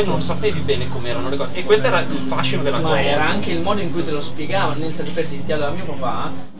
magari non sapevi bene come erano le cose, e questo era il fascino della cosa. Ma era anche il modo in cui te lo spiegavano, nel senso, per dirti, allora mio papà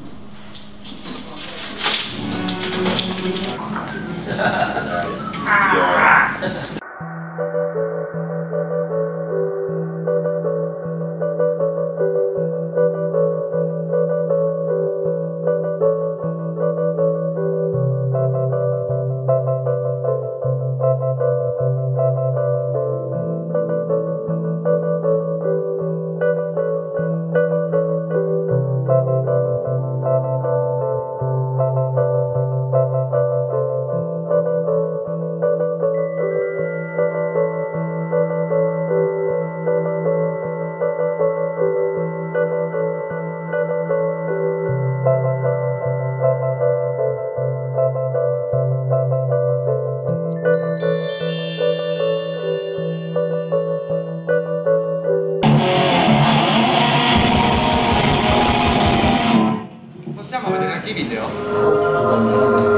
video.